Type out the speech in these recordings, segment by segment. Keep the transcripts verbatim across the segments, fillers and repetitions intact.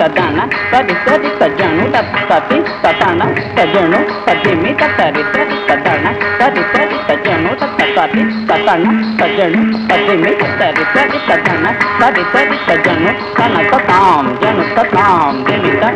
Tadana, taditadi, tajanu, tatati, tatana, tajanu, tatimi, tatarita, tadana, taditadi, tajanu, tatati, tatana, tajanu, tatimi, tatarita, tadana, taditadi, tajanu, kana tatam, janu tatam, demita.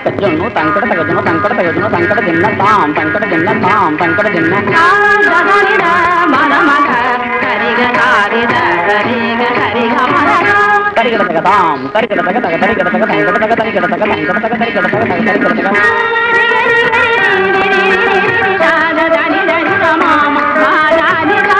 Tajanu, tangkar tajanu, tangkar tajanu, tangkar jinna tam, tangkar jinna tam, tangkar jinna. Tam, tajani da, mana mana, kariga kari da, kariga kariga mana. Kariga tajga tam, kariga tajga tajga kariga tajga tangkar tajga kariga tajga tangkar tajga kariga tajga tangkar tajga tangkar. Tajani da, sama sama tajani da.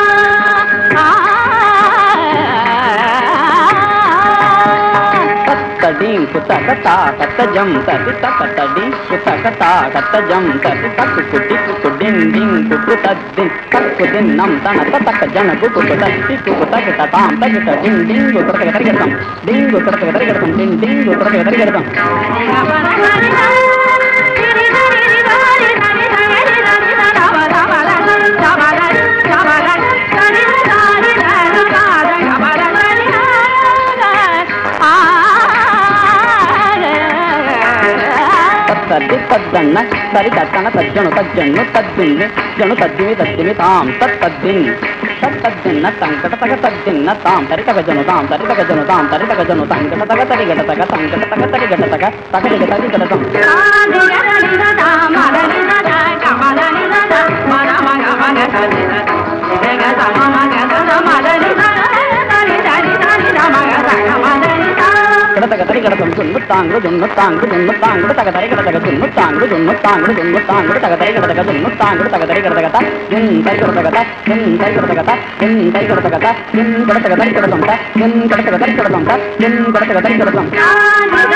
Tadim, kutakata, katajam, tatita, katadim, kutakata, katajam, tatita, kukuti, kukudim, dim, kukutadim, kukudim, nam, tana, tataka, jana, kukutati, kukutakita, tam, tatita, dim, dim, kukutakita, karigatam, dim, kukutakita, karigatam, dim, dim, kukutakita, karigatam. तद्दि तद्दन्न तरितत्तन तज्जनु तज्जनु तद्दिन्न जनु तद्दिमि तद्दिमि ताम तत्तद्दिन् तत्तद्दिन्न तंकटतक तद्दिन्न ताम तरितक जनु ताम तरितक जनु ताम तरितक जनु तंकटतक तरिगटतक तंकटतक तरिगटतक तकरिगटतक तरिगटतम तादिगटनिदा मादनिदा कामदनिदा मरमगमगनिदा जगतमगमगनिदा मादनिदा तनिदनिदा मगतमगमगनिदा तगत तगत तगत तुम तांगड़ तुम तांगड़ तुम तांगड़ तगत तगत तगत तुम तांगड़ तुम तांगड़ तुम तांगड़ तगत तगत तगत तुम तांगड़ तगत तगत तगत जिन तगत तगत जिन तगत तगत जिन तगत तगत जिन तगत तगत तगत तुम जिन तगत तगत तगत तुम जिन तगत तगत तगत तुम